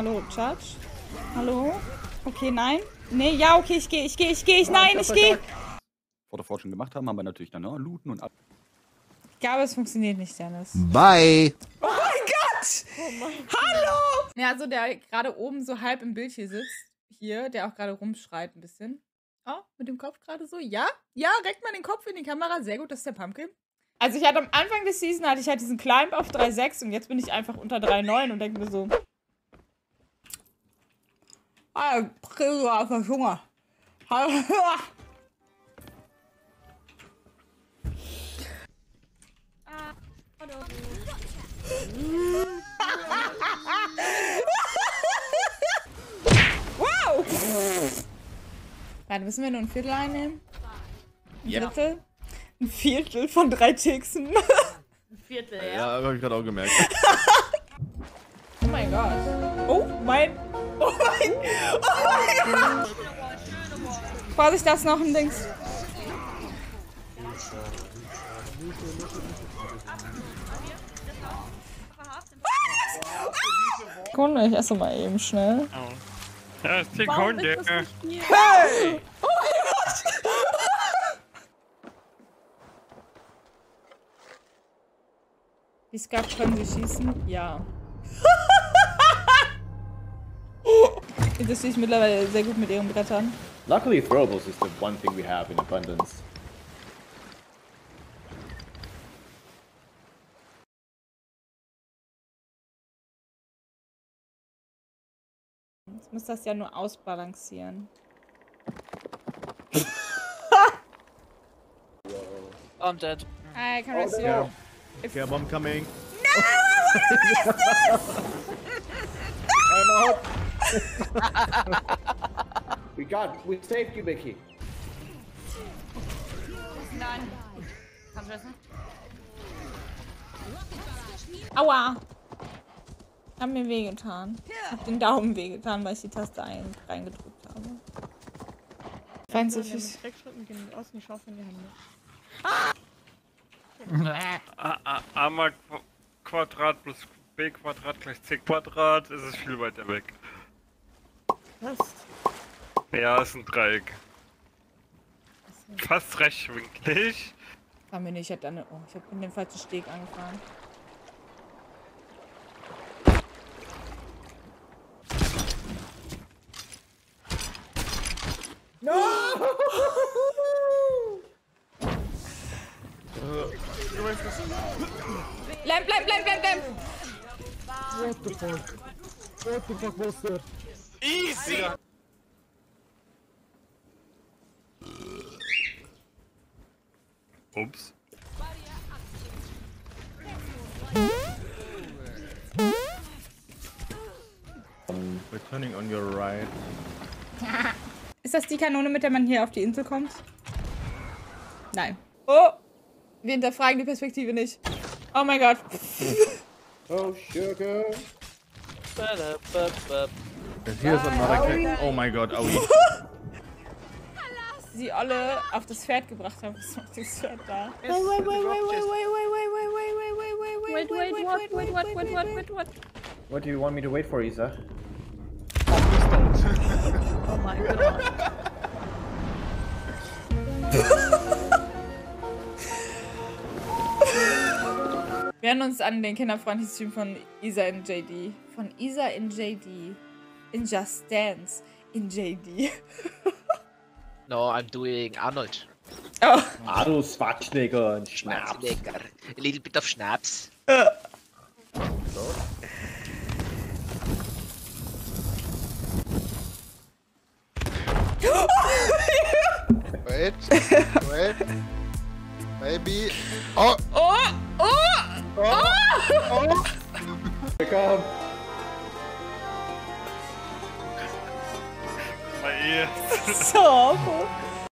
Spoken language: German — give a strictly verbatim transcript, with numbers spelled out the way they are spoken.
Hallo, Charge. Hallo. Okay, nein. Nee, ja, okay, ich gehe, ich gehe, ich gehe, ich, nein, ich gehe. Vor der Forschung gemacht haben, haben wir natürlich dann, ne, looten und ab. Ich glaube, es funktioniert nicht, Dennis. Bye. Oh mein Gott! Oh mein Gott. Hallo! Ja, also der gerade oben so halb im Bild hier sitzt, hier, der auch gerade rumschreit ein bisschen. Oh, mit dem Kopf gerade so. Ja, ja, reckt mal den Kopf in die Kamera. Sehr gut, das ist der Pumpkin. Also ich hatte am Anfang der Season, hatte ich halt diesen Climb auf drei Komma sechs und jetzt bin ich einfach unter drei Komma neun und denke mir so... Ah, Prüger auf der Hunger. Wow! Warte, müssen wir nur ein Viertel einnehmen? Ein ja. Viertel? Ein Viertel von drei Tixen. Ein Viertel, ja. Ja, aber hab ich gerade auch gemerkt. Oh mein Gott. Oh mein... Oh mein... Oh mein Gott! Vorsicht, da ist noch ein Dings. Sekunde, ich esse mal eben schnell. Das ist Sekunde. Hey! Oh mein Gott! Die Skaps können sie schießen? Ja. Das sehe ich mittlerweile sehr gut mit ihren Brettern. Luckily throwables is the one thing we have in abundance. Jetzt muss das ja nur ausbalancieren. Oh, I'm dead. I can rescue you. If okay, I'm coming. No, I want to erase this! No! I We got, we saved you, Mickey. Nein. Kannst du wissen? Aua! Hat mir wehgetan. Hat den Daumen wehgetan, weil ich die Taste ein, reingedrückt habe. Fein so viel. Ah! A mal Quadrat plus B Quadrat gleich C Quadrat, ist es viel weiter weg. Was? Ja, ist ein Dreieck. Fast rechtwinklig. Kann mir nicht, ich hab dann, oh, ich hab in den falschen Steg angefahren. No! Bleib, bleib, bleib, bleib, bleib! What the fuck? What the fuck was that? Easy! Ups. We're turning on your right. Ist das die Kanone, mit der man hier auf die Insel kommt? Nein. Oh! Wir hinterfragen die Perspektive nicht. Oh mein Gott. Oh, Sugar. Das hier ist ein Oh mein Gott, Aui. Sie alle auf das Pferd gebracht haben. Was macht das Pferd da? Wait, wait, wait, wait, wait, wait, wait, wait, wait, wait, wait, wait, wait, wait, wait, wait, wait, wait, wait, What do you want me to wait for, Isa? Oh mein Gott. Wir werden uns an den kinderfreundlichen Stream von Isa in J D. Von Isa in J D. In Just Dance. In J D. No, I'm doing Arnold. Oh. Arnold Schwarzenegger und Schnaps. Schwarzenegger. A little bit of Schnaps. Uh. So. Wait. Wait. Maybe. Oh! Oh! Oh! Oh! Oh! Willkommen! So awful!